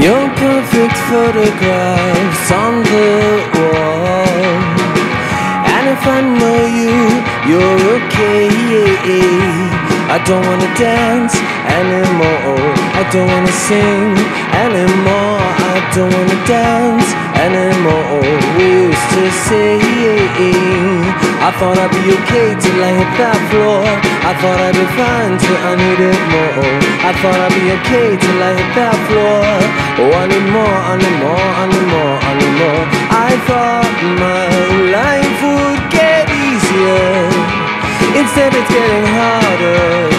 Your perfect photographs on the wall. And if I know you, you're okay. I don't wanna dance anymore, I don't wanna sing anymore, I don't wanna dance anymore. We used to sing. I thought I'd be okay till I hit that floor, I thought I'd be fine till I needed more, I thought I'd be okay till I hit that floor. Oh, I need more, I need more, I need more, I need more. I thought my life would get easier, instead it's getting harder,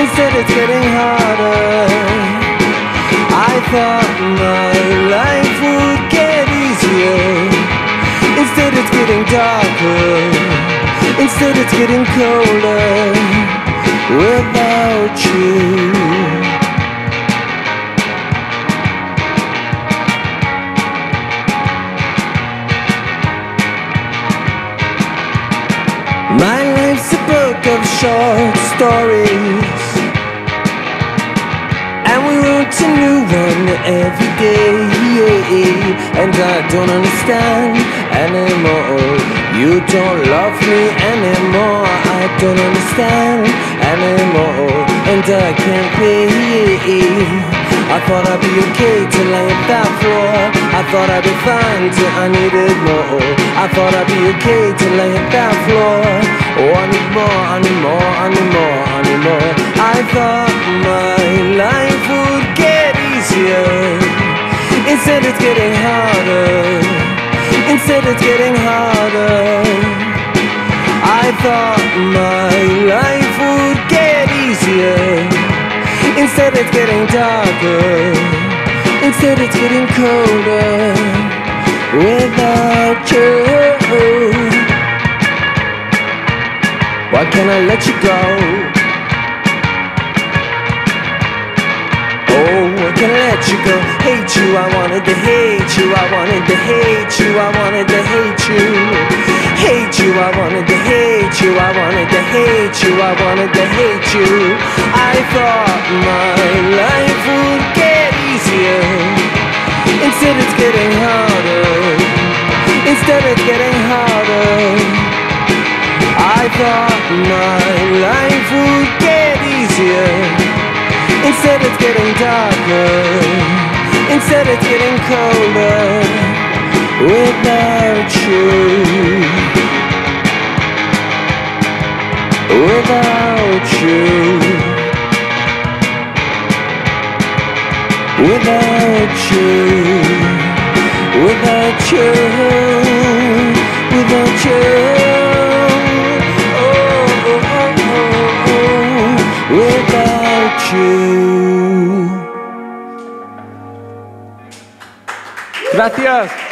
instead it's getting harder. I thought my life would get easier, instead it's getting darker, instead it's getting colder without you. My life's a book of short stories, and we wrote a new one every day. And I don't understand anymore, you don't love me anymore. I don't understand anymore, and I can't pay. I thought I'd be okay till I hit that floor, I thought I'd be fine till I needed more, I thought I'd be okay till I hit that floor. Oh, I need more, I need more, I need more, I need more. I thought my life would get easier, instead it's getting harder, instead it's getting harder. I thought my life would get easier, instead it's getting darker, instead it's getting colder without you. Why can't I let you go? Oh, I can't let you go. Hate you, I wanted to hate you, I wanted to hate you, I wanted to hate you. Hate you, I wanted to hate you, I wanted to hate you, I wanted to hate you. I thought my life would get easier, instead it's getting harder, instead it's getting harder. I thought my life would get easier, instead it's getting darker, instead it's getting colder without you. Without you, without you, without you, without you. Gracias.